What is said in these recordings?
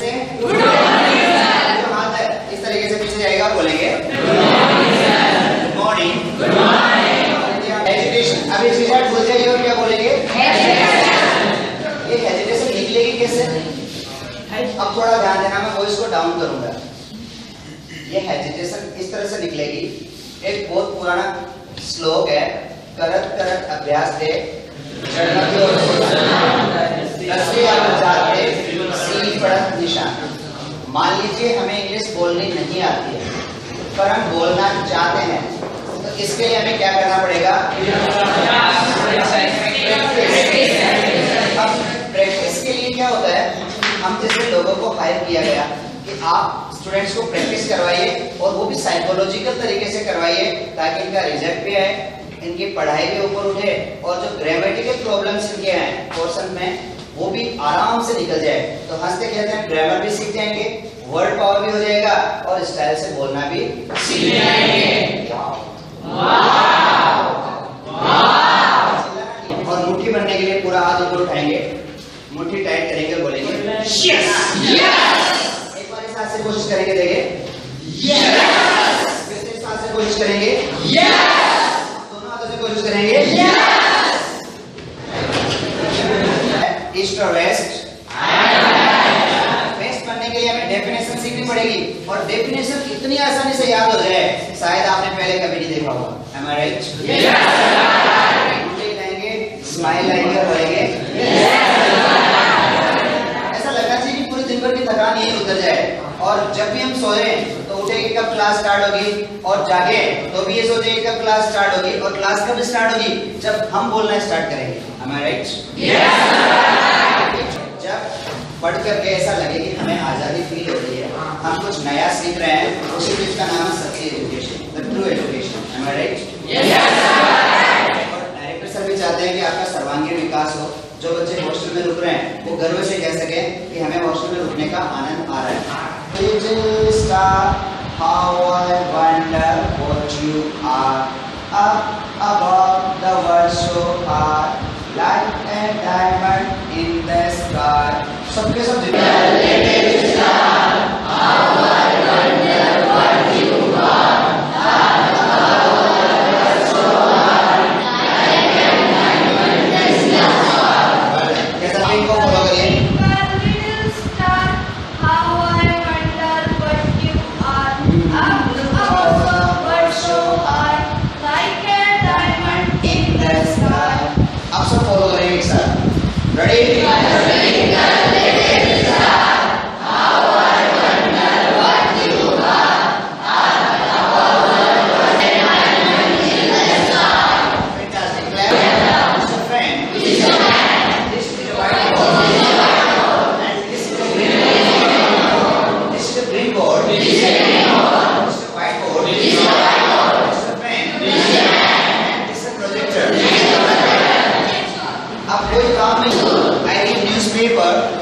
ہاتھ ہے اس طریقے سے پیچھے جائے گا اور بولیں گے گڈ مارننگ. ایجیٹیشن اب اس ساتھ بول جائیے اور کیا بولیں گے یہ ایجیٹیشن نکلے گی کیسے. اب تھوڑا دھیان دینا میں وائس کو ڈاؤن کروں گا. یہ ایجیٹیشن اس طرح سے نکلے گی. ایک بہت پرانا سلوک ہے کرت کرت ابھیاس دے چڑھنا کی اور پڑھت نشان. مان لیجیے ہمیں انگلش بولنی نہیں آتی ہے پر ہم بولنا چاہتے ہیں تو اس کے لیے ہمیں کیا کرنا پڑے گا. اب پریکٹس کے لیے کیا ہوتا ہے ہم جیسے لوگوں کو ہائر کیا گیا کہ آپ اسٹوڈینٹس کو پریکٹس کروائیے اور وہ بھی سائیکولوجیکل طریقے سے کروائیے تاکہ ان کا ریزلٹ بھی آئے ان کی پڑھائی بھی اوپر اٹھے اور جو گرامیٹیکل پرابلمس ان کے ہیں پورشن میں وہ بھی آرام سے نکل جائے. تو ہنستے کہتے ہیں گرامر بھی سیکھ جائیں گے ورڈ پاور بھی ہو جائے گا اور اسٹائل سے بولنا بھی سیکھ جائیں گے. اور مٹھی بننے کے لیے پورا ہاتھ اوپر اٹھائیں گے مٹھی ٹائٹ کریں گے بولیں گے ایک بار اس ہاتھ سے کوشش کریں گے دیکھیں پھر سے اس ہاتھ سے کوشش کریں گے دونوں ہاتھوں سے کوشش کریں گے East or West. West پڑھنے کے لیے ہمیں definition سیکھنی پڑے گی اور definition اتنی آسانی سے یاد ہو جائے شاید آپ نے پہلے کبھی نہیں دیکھا ہوگا. Am I right? Smile لائیں گے بولیں گے ایسا لگنا چاہیے کہ پورے دن بھر کی تھکان یہیں اتر جائے. اور جب بھی ہم سوئیں تو اٹھے کہ کب کلاس اسٹارٹ ہوگی اور جاگے تو بھی یہ سوچیں کہ کب کلاس اسٹارٹ ہوگی اور کلاس کب اسٹارٹ ہوگی جب ہم بولنا اسٹارٹ کریں گے. Am I right? جب پڑھ کر کے ایسا لگے کہ ہمیں آزادی فیل ہو رہی ہے ہم کچھ نیا سیکھ رہے ہیں اسی چیز کا نام ہے سچی education the true education. Am I right? اور ڈائریکٹر سر بھی چاہتے ہیں کہ آپ کا سروانگی وکاس ہو. جو بچے ہاسٹل میں رک رہے ہیں وہ گرو سے کہہ سکیں کہ ہمیں ہاسٹل میں رکنے کا آنند آ رہا ہے. Like a diamond in the sky. سب کے سب جتنے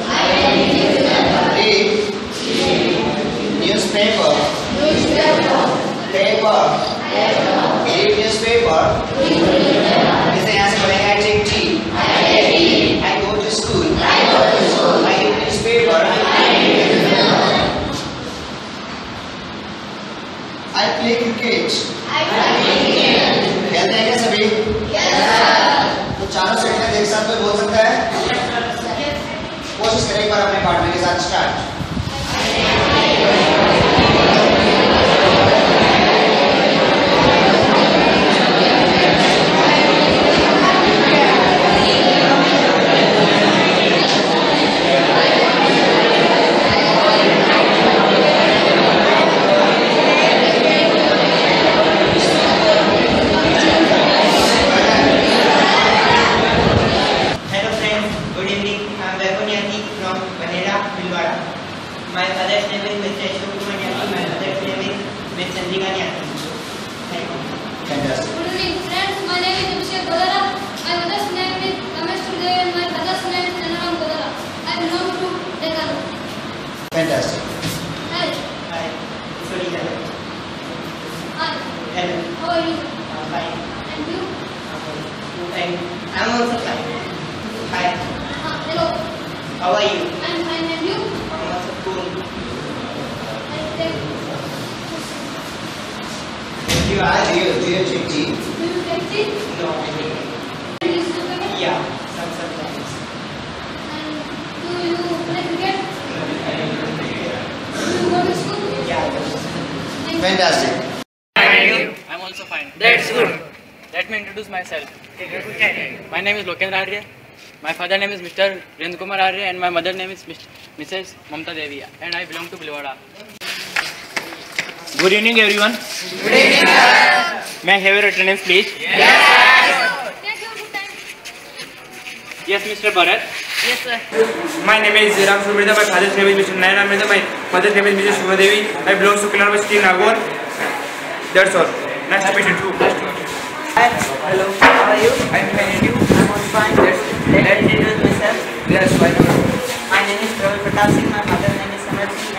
Hi. Hello. How are you? I'm fine, and you? I'm also good. Fantastic. I'm also fine. That's good. Let me introduce myself. My name is Lokendra Arya. My father name is Mr. Rendkumar Arya and my mother name is Mrs. Mamta Deviya and I belong to Bilwada. Good evening everyone. Good evening sir. May I have your attendance please? Yes. Yes Mr. Bharat. Yes sir. My name is Ram Ramshir. My father's name is Mr. Nayana. My mother's name is Mrs. Shubhadevi. I belong to Supilar Basti in Nagor. That's all. Nice to meet you. Hi. Hello. How are you? I'm fine. You? I'm also fine. Let me introduce myself. Yes, why not? My name is Praveen Bhati Singh. My mother's name is Samar Singh.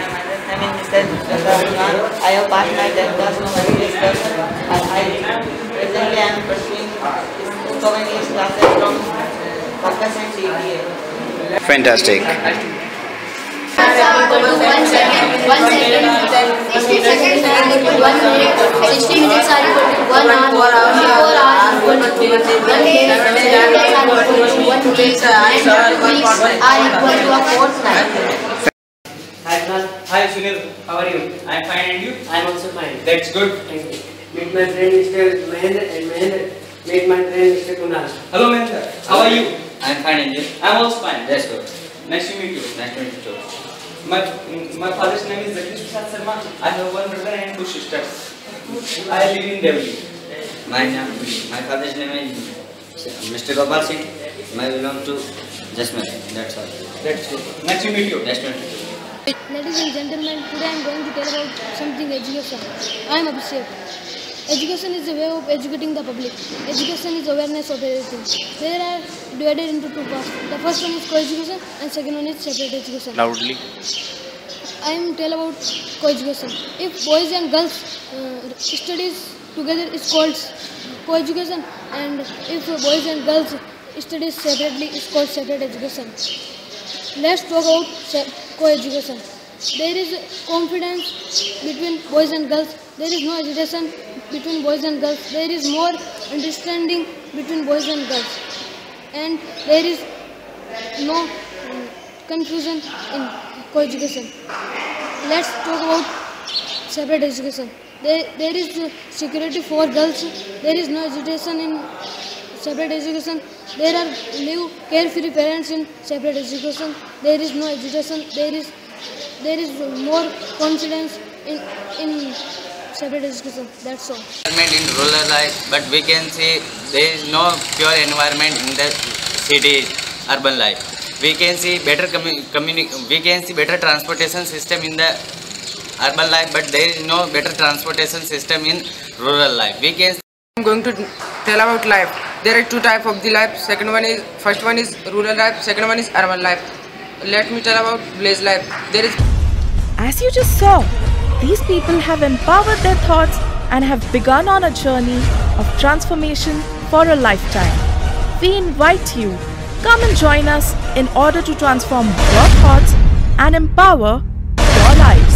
My mother's name is Desert Rajwan. I have passed my Delkazmo Mahendra exam. Presently, I am pursuing English classes from Pakistan CTA. Fantastic. Hi Sunil, how are you? I am fine and you? I am also fine. That's good. Thank you. Meet my friend Mr. Mahendra and Mahendra. Meet my friend Mr. Kunal. Hello Mahendra, how are you? I am fine and you? I am also fine. That's good. Nice to meet you. Nice to meet you. My father's name is Rakishad Sarma. I have one brother and two sisters. I live in Delhi. My father's name is Mr. Gopal Singh. I belong to Jasmine. That's all. That's good. Nice to meet you. Nice to meet you. Ladies and gentlemen, today I am going to tell about something education. I am Abhishek. Education is a way of educating the public. Education is awareness of everything. There are divided into two parts. The first one is co-education and second one is separate education. Loudly. I am tell about co-education. If boys and girls studies together is called co-education and if boys and girls studies separately is called separate education. Let's talk about co-education. There is confidence between boys and girls. There is no agitation between boys and girls. There is more understanding between boys and girls. And there is no confusion in co-education. Let's talk about separate education. There is security for girls. There is no agitation in separate education. There are new carefree parents in separate education. There is no agitation. There is more confidence in separate education. That's all. Environment in rural life, but we can see there is no pure environment in the city, urban life. We can see better better transportation system in the urban life, but there is no better transportation system in rural life. We can. I'm going to tell about life. There are two types of the life. First one is rural life. Second one is urban life. Let me tell about village life. There is. As you just saw, these people have empowered their thoughts and have begun on a journey of transformation for a lifetime. We invite you, come and join us in order to transform your thoughts and empower your lives.